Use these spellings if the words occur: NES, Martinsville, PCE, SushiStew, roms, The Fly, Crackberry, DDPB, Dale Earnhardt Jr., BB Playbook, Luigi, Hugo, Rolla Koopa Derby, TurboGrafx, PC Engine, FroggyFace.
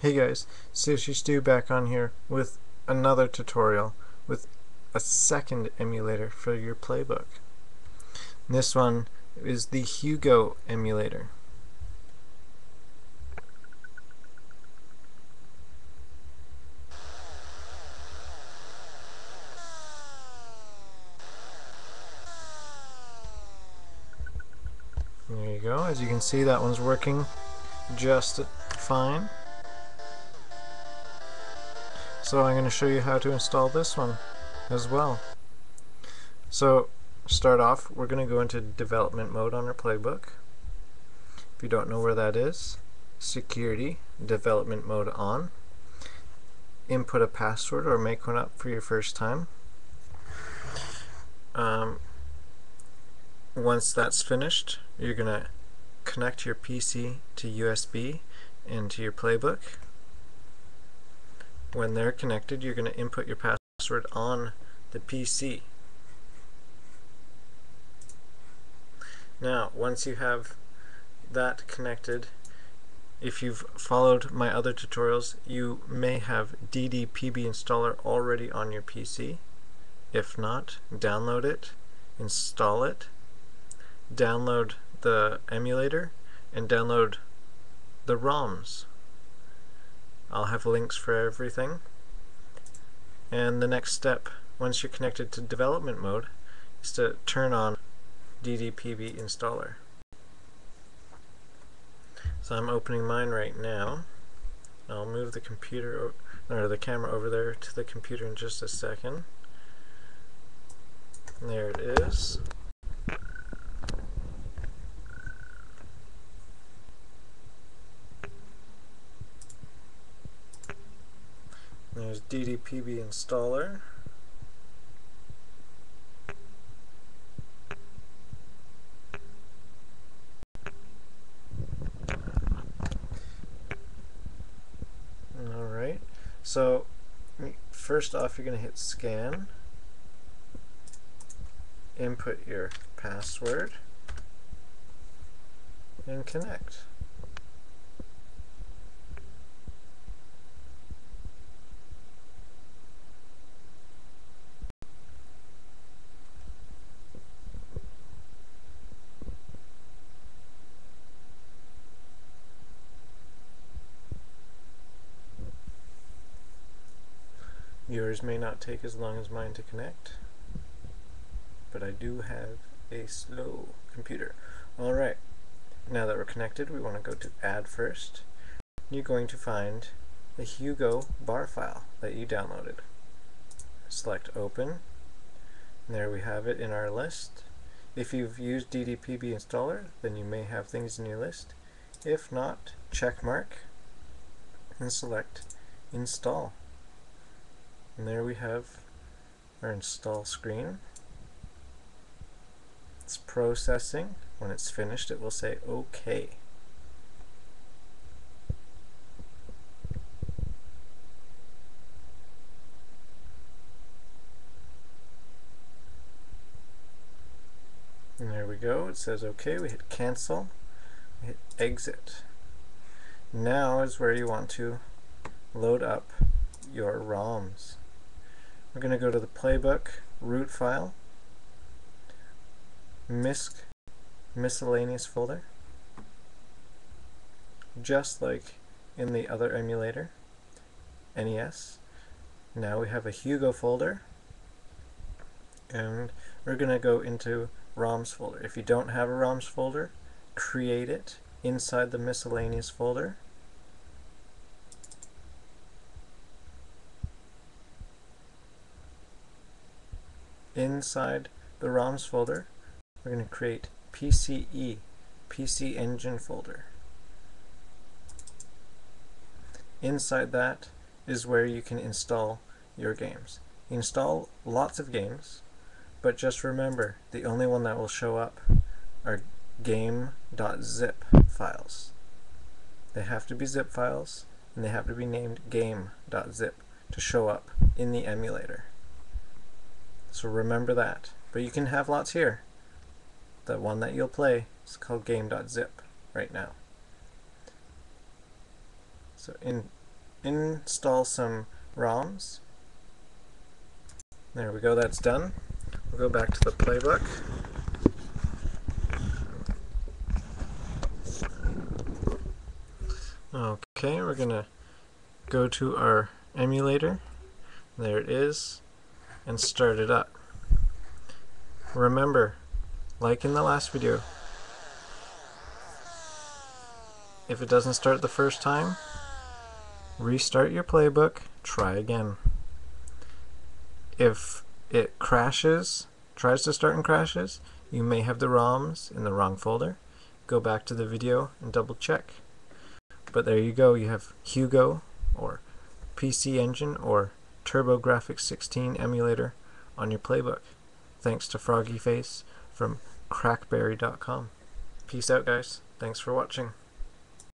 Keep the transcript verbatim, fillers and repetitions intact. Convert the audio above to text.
Hey guys, SushiStew back on here with another tutorial with a second emulator for your playbook. This one is the Hugo emulator. There you go, as you can see that one's working just fine. So I'm going to show you how to install this one as well. So start off, we're going to go into development mode on our playbook. If you don't know where that is, security, development mode on. Input a password or make one up for your first time. Um, once that's finished, you're going to connect your P C to U S B and to your playbook. When they're connected, you're going to input your password on the P C. Now, once you have that connected, if you've followed my other tutorials, you may have D D P B installer already on your P C. If not, download it, install it, download the emulator, and download the ROMs. I'll have links for everything. And the next step, once you're connected to development mode, is to turn on D D P B installer. So I'm opening mine right now. I'll move the computer or the camera over there to the computer in just a second. There it is. There's D D P B installer. Alright, so first off, you're going to hit scan, input your password, and connect. Yours may not take as long as mine to connect, but I do have a slow computer. Alright, now that we're connected, we want to go to add first. You're going to find the Hugo bar file that you downloaded. Select open, and there we have it in our list. If you've used D D P B installer, then you may have things in your list. If not, check mark and select install. And there we have our install screen. It's processing. When it's finished, it will say OK. And there we go. It says OK. We hit cancel. We hit exit. Now is where you want to load up your ROMs. We're going to go to the playbook root file, misc miscellaneous folder, just like in the other emulator, N E S. Now we have a Hugo folder, and we're going to go into ROMs folder. If you don't have a ROMs folder, create it inside the miscellaneous folder. Inside the ROMs folder, we're going to create P C E, P C Engine folder. Inside that is where you can install your games. You install lots of games, but just remember, the only one that will show up are game.zip files. They have to be zip files, and they have to be named game.zip to show up in the emulator. So remember that. But you can have lots here. The one that you'll play is called game.zip right now. So in install some ROMs. There we go, that's done. We'll go back to the playbook. Okay, we're gonna go to our emulator, there it is, and start it up. Remember, like in the last video, if it doesn't start the first time, restart your playbook, try again. If it crashes, tries to start and crashes, you may have the ROMs in the wrong folder. Go back to the video and double check. But there you go, you have Hugo or P C Engine or TurboGrafx sixteen emulator on your playbook. Thanks to FroggyFace from crackberry dot com. Peace out, guys. Thanks for watching.